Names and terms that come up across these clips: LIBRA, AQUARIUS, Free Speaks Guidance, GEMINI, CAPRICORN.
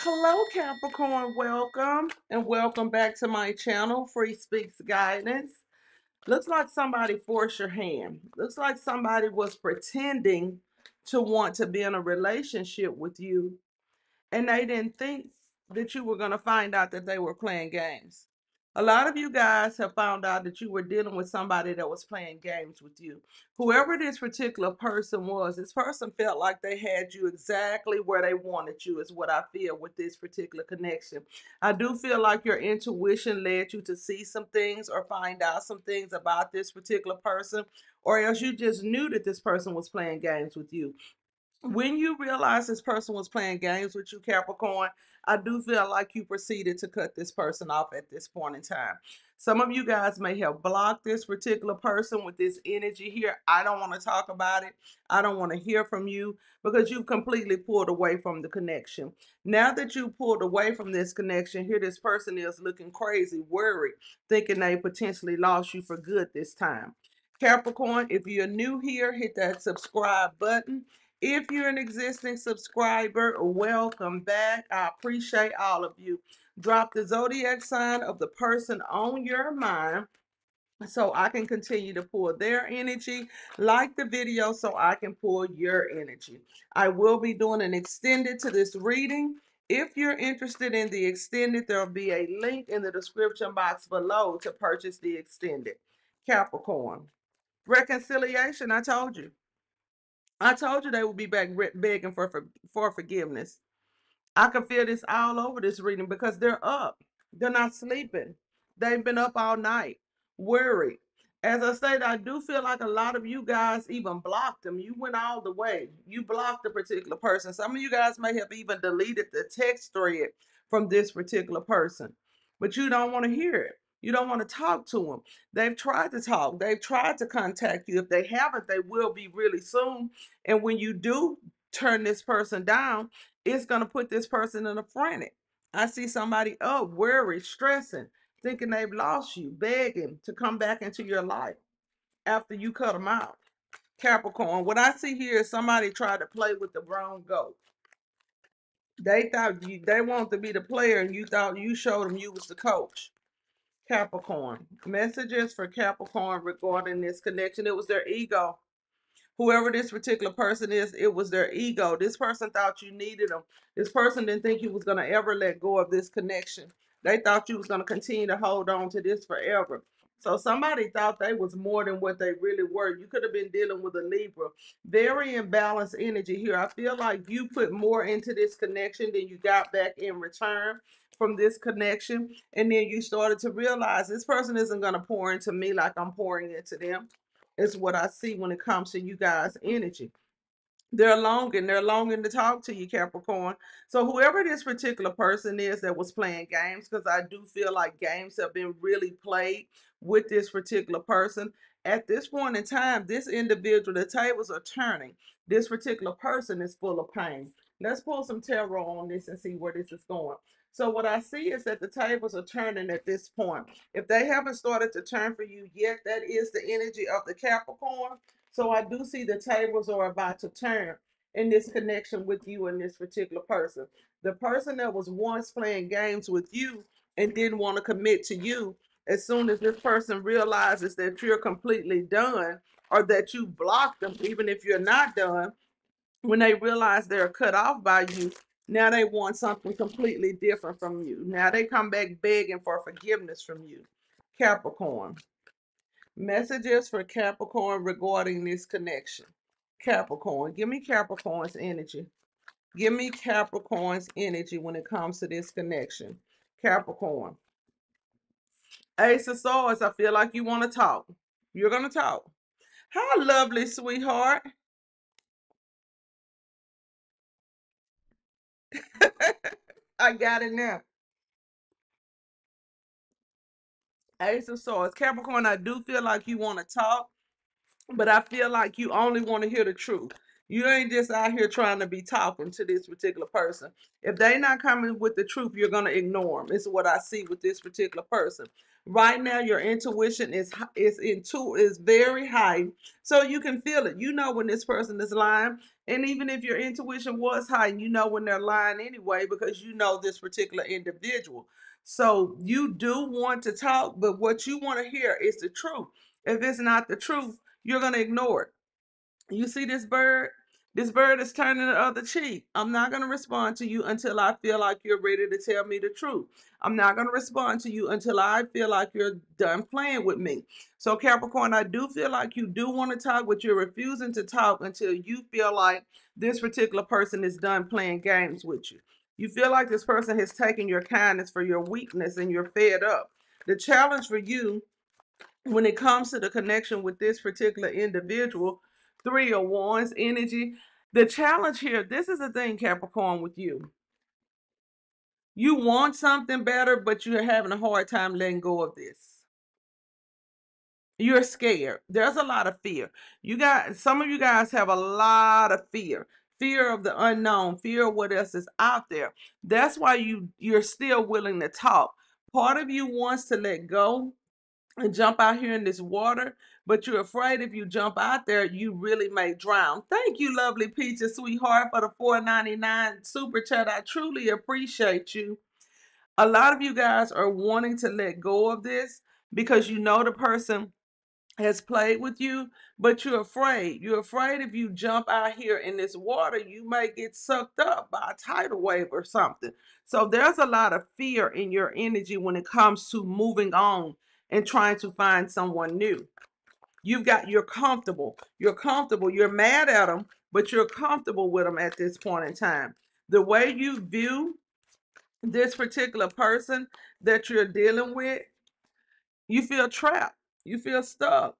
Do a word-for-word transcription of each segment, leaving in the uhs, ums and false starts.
Hello Capricorn, welcome and welcome back to my channel, Free Speaks Guidance. Looks like somebody forced your hand. Looks like somebody was pretending to want to be in a relationship with you, and they didn't think that you were going to find out that they were playing games. A lot of you guys have found out that you were dealing with somebody that was playing games with you. Whoever this particular person was, this person felt like they had you exactly where they wanted you, is what I feel with this particular connection. I do feel like your intuition led you to see some things or find out some things about this particular person, or else you just knew that this person was playing games with you. When you realize this person was playing games with you, Capricorn, I do feel like you proceeded to cut this person off at this point in time. Some of you guys may have blocked this particular person with this energy here. I don't want to talk about it. I don't want to hear from you, because you've completely pulled away from the connection. Now that you pulled away from this connection, here this person is looking crazy, worried, thinking they potentially lost you for good this time. Capricorn, if you're new here, hit that subscribe button. If you're an existing subscriber, welcome back. I appreciate all of you. Drop the zodiac sign of the person on your mind so I can continue to pull their energy. Like the video so I can pull your energy. I will be doing an extended to this reading. If you're interested in the extended, there will be a link in the description box below to purchase the extended. Capricorn, reconciliation, I told you. I told you they would be back begging for, for, for forgiveness. I can feel this all over this reading, because they're up. They're not sleeping. They've been up all night, worried. As I said, I do feel like a lot of you guys even blocked them. You went all the way. You blocked the particular person. Some of you guys may have even deleted the text thread from this particular person, but you don't want to hear it. You don't want to talk to them. They've tried to talk. They've tried to contact you. If they haven't, they will be really soon. And when you do turn this person down, it's going to put this person in a frenzy. I see somebody up, worried, stressing, thinking they've lost you, begging to come back into your life after you cut them out. Capricorn, what I see here is somebody tried to play with the wrong goat. They thought you, they wanted to be the player, and you thought you showed them you was the coach. Capricorn, messages for Capricorn regarding this connection. It was their ego. Whoever this particular person is, it was their ego. This person thought you needed them. This person didn't think you was going to ever let go of this connection. They thought you was going to continue to hold on to this forever. So somebody thought they was more than what they really were. You could have been dealing with a Libra. Very imbalanced energy here. I feel like you put more into this connection than you got back in return from this connection, and then you started to realize this person isn't going to pour into me like I'm pouring into them. It's what I see when it comes to you guys' energy. They're longing, they're longing to talk to you, Capricorn. So whoever this particular person is that was playing games, because I do feel like games have been really played with this particular person. At this point in time, this individual, the tables are turning. This particular person is full of pain. Let's pull some tarot on this and see where this is going. So what I see is that the tables are turning at this point. If they haven't started to turn for you yet, that is the energy of the Capricorn. So I do see the tables are about to turn in this connection with you and this particular person. The person that was once playing games with you and didn't want to commit to you, as soon as this person realizes that you're completely done, or that you blocked them, even if you're not done, when they realize they're cut off by you, now they want something completely different from you. Now they come back begging for forgiveness from you. Capricorn. Messages for Capricorn regarding this connection. Capricorn. Give me Capricorn's energy. Give me Capricorn's energy when it comes to this connection. Capricorn. Ace of Swords, I feel like you want to talk. You're going to talk. How lovely, sweetheart. I got it now. Ace of Swords. Capricorn, I do feel like you want to talk, but I feel like you only want to hear the truth. You ain't just out here trying to be talking to this particular person. If they not coming with the truth, you're going to ignore them. It's what I see with this particular person. Right now, your intuition is is intu is very high, so you can feel it. You know when this person is lying, and even if your intuition was high, you know when they're lying anyway because you know this particular individual. So you do want to talk, but what you want to hear is the truth. If it's not the truth, you're going to ignore it. You see this bird? This bird is turning the other cheek. I'm not going to respond to you until I feel like you're ready to tell me the truth. I'm not going to respond to you until I feel like you're done playing with me. So Capricorn, I do feel like you do want to talk, but you're refusing to talk until you feel like this particular person is done playing games with you. You feel like this person has taken your kindness for your weakness and you're fed up. The challenge for you when it comes to the connection with this particular individual, Three of Wands energy. The challenge here, this is the thing, Capricorn, with you. You want something better, but you're having a hard time letting go of this. You're scared. There's a lot of fear. You got, some of you guys have a lot of fear. Fear of the unknown, fear of what else is out there. That's why you, you're still willing to talk. Part of you wants to let go and jump out here in this water, but you're afraid if you jump out there, you really may drown. Thank you, lovely Peaches, sweetheart, for the four ninety-nine super chat. I truly appreciate you. A lot of you guys are wanting to let go of this because you know the person has played with you, but you're afraid. You're afraid if you jump out here in this water, you may get sucked up by a tidal wave or something. So there's a lot of fear in your energy when it comes to moving on and trying to find someone new. You've got, you're comfortable, you're comfortable, you're mad at them, but you're comfortable with them at this point in time. The way you view this particular person that you're dealing with, you feel trapped, you feel stuck.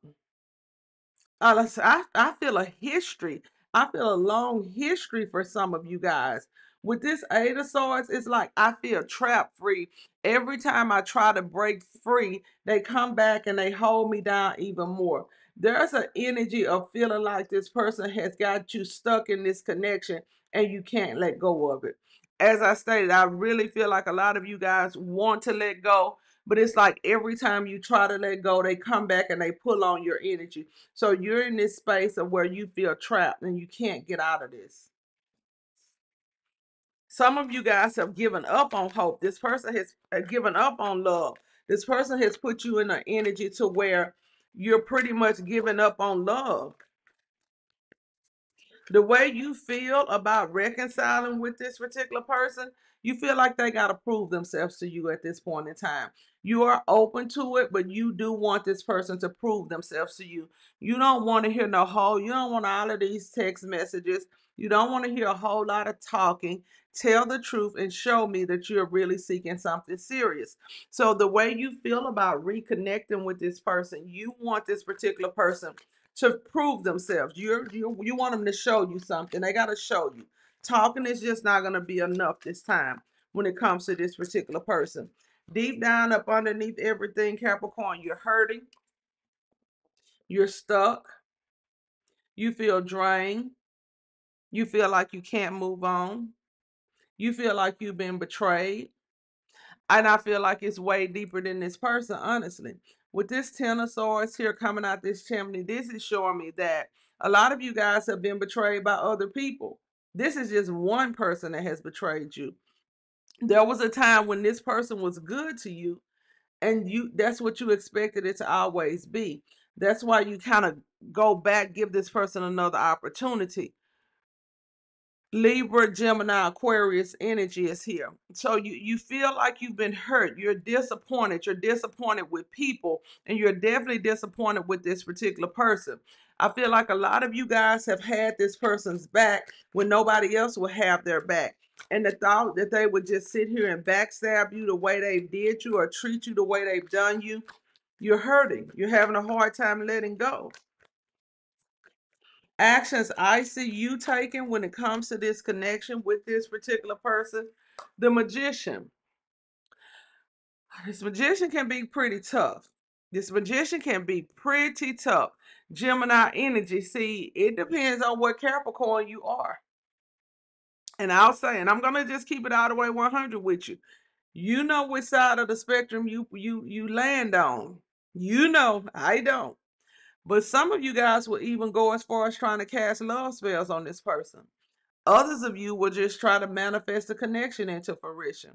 I, I, I feel a history, I feel a long history for some of you guys. With this Eight of Swords, it's like I feel trapped free. Every time I try to break free, they come back and they hold me down even more. There's an energy of feeling like this person has got you stuck in this connection and you can't let go of it. As I stated, I really feel like a lot of you guys want to let go, but it's like every time you try to let go, they come back and they pull on your energy. So you're in this space of where you feel trapped and you can't get out of this. Some of you guys have given up on hope. This person has given up on love. This person has put you in an energy to where you're pretty much giving up on love. The way you feel about reconciling with this particular person, you feel like they got to prove themselves to you at this point in time. You are open to it, but you do want this person to prove themselves to you. You don't want to hear no whole, you don't want all of these text messages. You don't want to hear a whole lot of talking. Tell the truth and show me that you're really seeking something serious. So the way you feel about reconnecting with this person, you want this particular person to prove themselves. You're, you you want them to show you something. They got to show you. Talking is just not going to be enough this time when it comes to this particular person. Deep down up underneath everything, Capricorn, you're hurting. You're stuck. You feel drained. You feel like you can't move on. You feel like you've been betrayed. And I feel like it's way deeper than this person, honestly. With this Ten of Swords here coming out this chimney, this is showing me that a lot of you guys have been betrayed by other people. This is just one person that has betrayed you. There was a time when this person was good to you, and you that's what you expected it to always be. That's why you kind of go back, give this person another opportunity. Libra, Gemini, Aquarius energy is here. So you, you feel like you've been hurt. You're disappointed. You're disappointed with people, and you're definitely disappointed with this particular person. I feel like a lot of you guys have had this person's back when nobody else will have their back. And the thought that they would just sit here and backstab you the way they did you or treat you the way they've done you, you're hurting. You're having a hard time letting go. Actions I see you taking when it comes to this connection with this particular person, the Magician. This Magician can be pretty tough. This Magician can be pretty tough. Gemini energy. See, it depends on what Capricorn you are. And I'll say, and I'm going to just keep it all the way one hundred with you. You know which side of the spectrum you, you, you land on. You know, I don't. But some of you guys will even go as far as trying to cast love spells on this person. Others of you will just try to manifest a connection into fruition.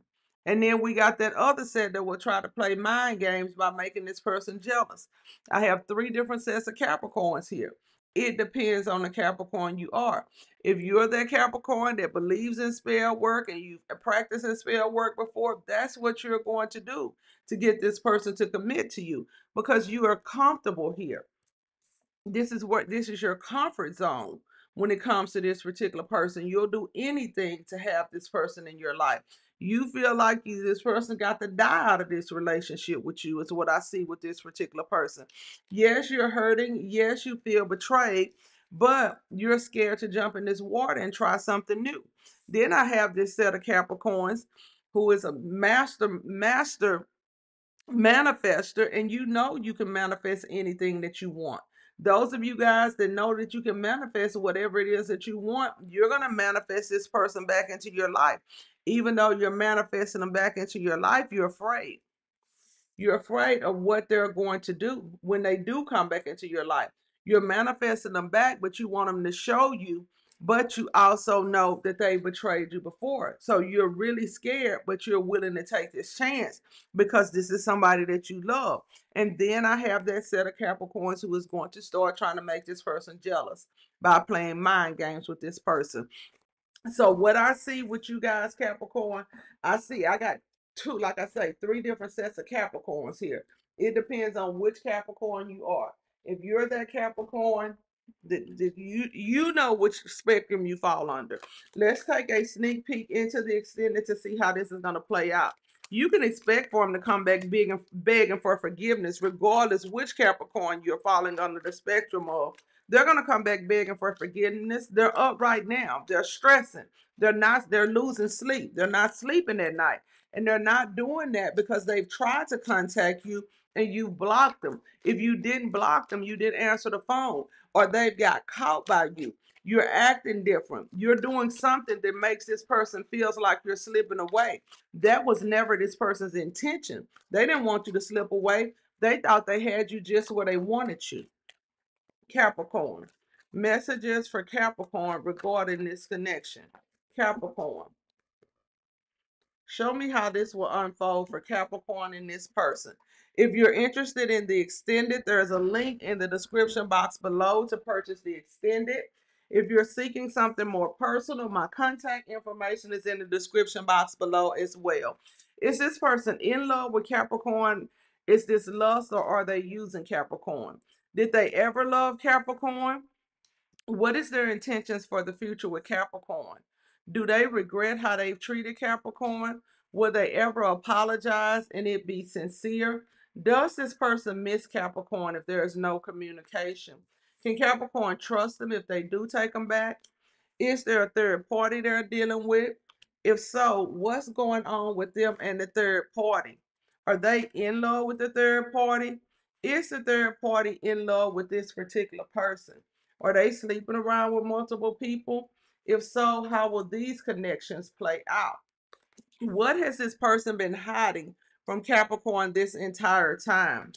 And then we got that other set that will try to play mind games by making this person jealous. I have three different sets of Capricorns here. It depends on the Capricorn you are. If you're that Capricorn that believes in spell work and you've practiced in spell work before, that's what you're going to do to get this person to commit to you, because you are comfortable here. This is what, this is your comfort zone. When it comes to this particular person, you'll do anything to have this person in your life. You feel like you, this person got to die out of this relationship with you, is what I see with this particular person. Yes, you're hurting. Yes, you feel betrayed, but you're scared to jump in this water and try something new. Then I have this set of Capricorns who is a master, master manifester, and you know you can manifest anything that you want. Those of you guys that know that you can manifest whatever it is that you want, you're going to manifest this person back into your life. Even though you're manifesting them back into your life, you're afraid. You're afraid of what they're going to do when they do come back into your life. You're manifesting them back, but you want them to show you, but you also know that they betrayed you before. So you're really scared, but you're willing to take this chance because this is somebody that you love. And then I have that set of Capricorns who is going to start trying to make this person jealous by playing mind games with this person. So what I see with you guys, Capricorn, I see I got two, like I say, three different sets of Capricorns here. It depends on which Capricorn you are. If you're that Capricorn, That, that you you know which spectrum you fall under. Let's take a sneak peek into the extended to see how this is going to play out. You can expect for them to come back big and begging for forgiveness, regardless which Capricorn you're falling under the spectrum of. They're going to come back begging for forgiveness. They're up right now. They're stressing. They're not. They're losing sleep. They're not sleeping at night, and they're not doing that because they've tried to contact you and you blocked them. If you didn't block them, you didn't answer the phone, or they've got caught by you. You're acting different. You're doing something that makes this person feels like you're slipping away. That was never this person's intention. They didn't want you to slip away. They thought they had you just where they wanted you. Capricorn. Messages for Capricorn regarding this connection. Capricorn. Show me how this will unfold for Capricorn and this person. If you're interested in the extended, there is a link in the description box below to purchase the extended. If you're seeking something more personal, my contact information is in the description box below as well. Is this person in love with Capricorn? Is this lust, or are they using Capricorn? Did they ever love Capricorn? What is their intentions for the future with Capricorn? Do they regret how they've treated Capricorn? Will they ever apologize and it be sincere? Does this person miss Capricorn if there is no communication? Can Capricorn trust them if they do take them back? Is there a third party they're dealing with? If so, what's going on with them and the third party? Are they in love with the third party? Is the third party in love with this particular person? Are they sleeping around with multiple people? If so, how will these connections play out? What has this person been hiding from Capricorn this entire time?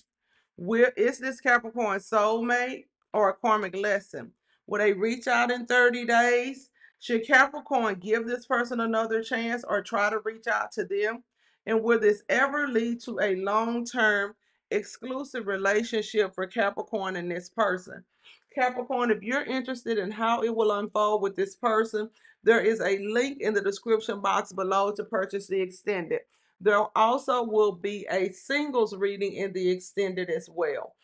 Where is this Capricorn soulmate or a karmic lesson? Will they reach out in thirty days? Should Capricorn give this person another chance or try to reach out to them? And will this ever lead to a long-term exclusive relationship for Capricorn and this person? Capricorn, if you're interested in how it will unfold with this person, there is a link in the description box below to purchase the extended. There also will be a singles reading in the extended as well.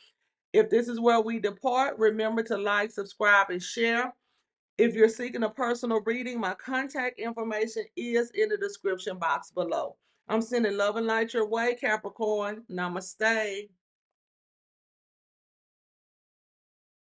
If this is where we depart, remember to like, subscribe, and share. If you're seeking a personal reading, my contact information is in the description box below. I'm sending love and light your way, Capricorn. Namaste.